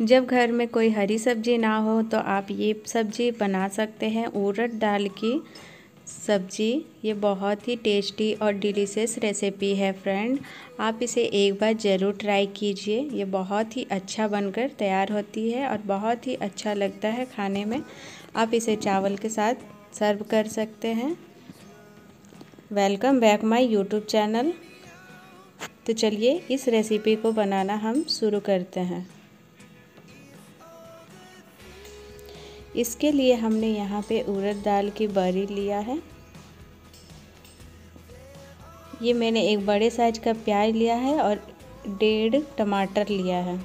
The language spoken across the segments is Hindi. जब घर में कोई हरी सब्जी ना हो तो आप ये सब्जी बना सकते हैं, उड़द दाल की सब्जी। ये बहुत ही टेस्टी और डिलीशियस रेसिपी है फ्रेंड, आप इसे एक बार ज़रूर ट्राई कीजिए। ये बहुत ही अच्छा बनकर तैयार होती है और बहुत ही अच्छा लगता है खाने में। आप इसे चावल के साथ सर्व कर सकते हैं। Welcome back my YouTube channel. तो चलिए इस रेसिपी को बनाना हम शुरू करते हैं। इसके लिए हमने यहाँ पे उड़द दाल की बरी लिया है। ये मैंने एक बड़े साइज का प्याज लिया है और 1.5 टमाटर लिया है।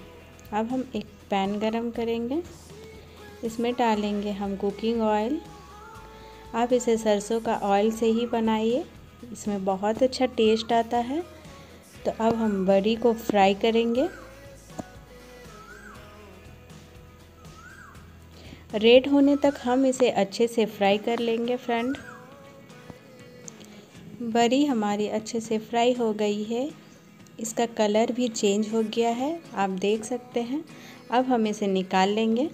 अब हम एक पैन गरम करेंगे, इसमें डालेंगे हम कुकिंग ऑयल। आप इसे सरसों का ऑयल से ही बनाइए, इसमें बहुत अच्छा टेस्ट आता है। तो अब हम बड़ी को फ्राई करेंगे। रेड होने तक हम इसे अच्छे से फ्राई कर लेंगे फ्रेंड। बड़ी हमारी अच्छे से फ्राई हो गई है, इसका कलर भी चेंज हो गया है, आप देख सकते हैं। अब हम इसे निकाल लेंगे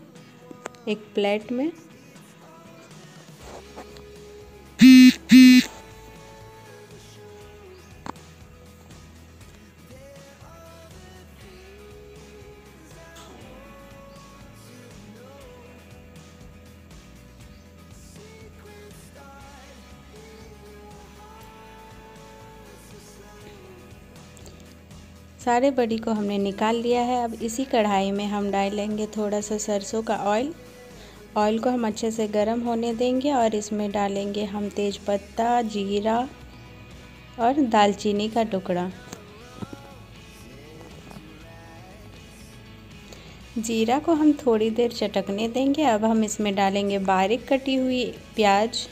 एक प्लेट में। सारे बड़ी को हमने निकाल लिया है। अब इसी कढ़ाई में हम डालेंगे थोड़ा सा सरसों का ऑयल। ऑयल को हम अच्छे से गर्म होने देंगे और इसमें डालेंगे हम तेज़पत्ता, जीरा और दालचीनी का टुकड़ा। जीरा को हम थोड़ी देर चटकने देंगे। अब हम इसमें डालेंगे बारीक कटी हुई प्याज।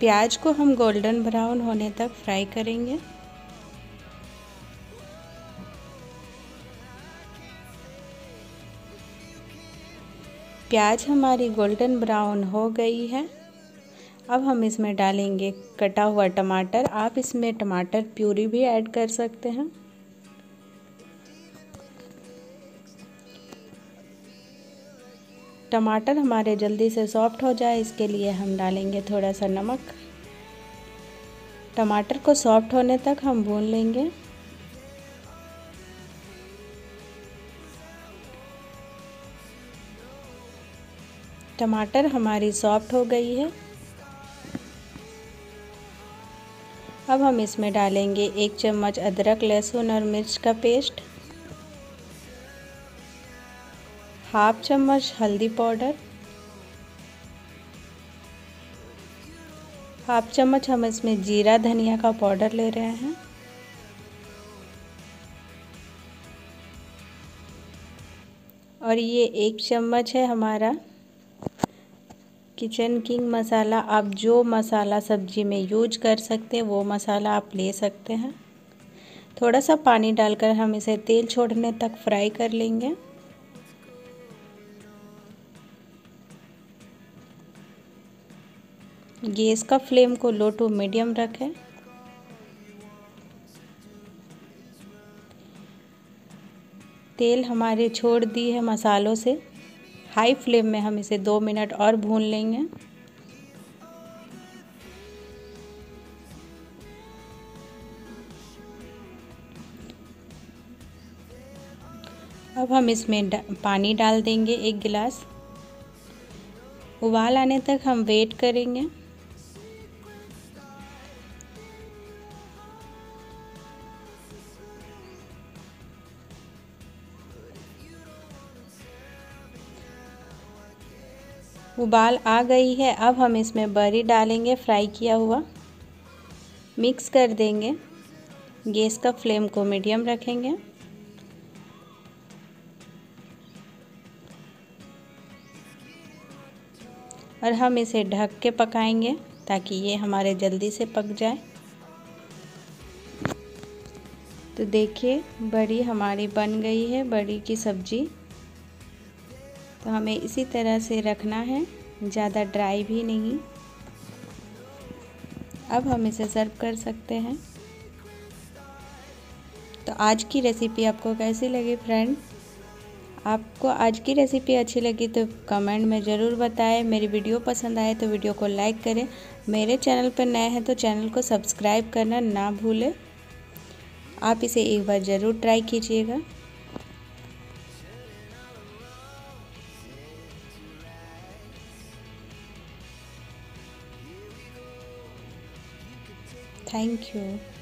प्याज को हम गोल्डन ब्राउन होने तक फ्राई करेंगे। प्याज हमारी गोल्डन ब्राउन हो गई है। अब हम इसमें डालेंगे कटा हुआ टमाटर। आप इसमें टमाटर प्यूरी भी ऐड कर सकते हैं। टमाटर हमारे जल्दी से सॉफ्ट हो जाए इसके लिए हम डालेंगे थोड़ा सा नमक। टमाटर को सॉफ्ट होने तक हम भून लेंगे। टमाटर हमारी सॉफ्ट हो गई है। अब हम इसमें डालेंगे 1 चम्मच अदरक, लहसुन और मिर्च का पेस्ट, 1/2 चम्मच हल्दी पाउडर, 1/2 चम्मच हम इसमें जीरा धनिया का पाउडर ले रहे हैं, 1 चम्मच है हमारा किचन किंग मसाला। आप जो मसाला सब्जी में यूज कर सकते हैं वो मसाला आप ले सकते हैं। थोड़ा सा पानी डालकर हम इसे तेल छोड़ने तक फ्राई कर लेंगे। गैस का फ्लेम को लो टू मीडियम रखें। तेल हमारे छोड़ दी है मसालों से। हाई फ्लेम में हम इसे 2 मिनट और भून लेंगे। अब हम इसमें पानी डाल देंगे 1 गिलास। उबाल आने तक हम वेट करेंगे। उबाल आ गई है। अब हम इसमें बरी डालेंगे, फ्राई किया हुआ। मिक्स कर देंगे। गैस का फ्लेम को मीडियम रखेंगे। और हम इसे ढक के पकाएंगे ताकि ये हमारे जल्दी से पक जाए। तो देखिए बड़ी हमारी बन गई है, बड़ी की सब्ज़ी। तो हमें इसी तरह से रखना है, ज़्यादा ड्राई भी नहीं। अब हम इसे सर्व कर सकते हैं। तो आज की रेसिपी आपको कैसी लगी फ्रेंड? आपको आज की रेसिपी अच्छी लगी तो कमेंट में ज़रूर बताएं। मेरी वीडियो पसंद आए तो वीडियो को लाइक करें। मेरे चैनल पर नए हैं तो चैनल को सब्सक्राइब करना ना भूलें। आप इसे एक बार ज़रूर ट्राई कीजिएगा। Thank you.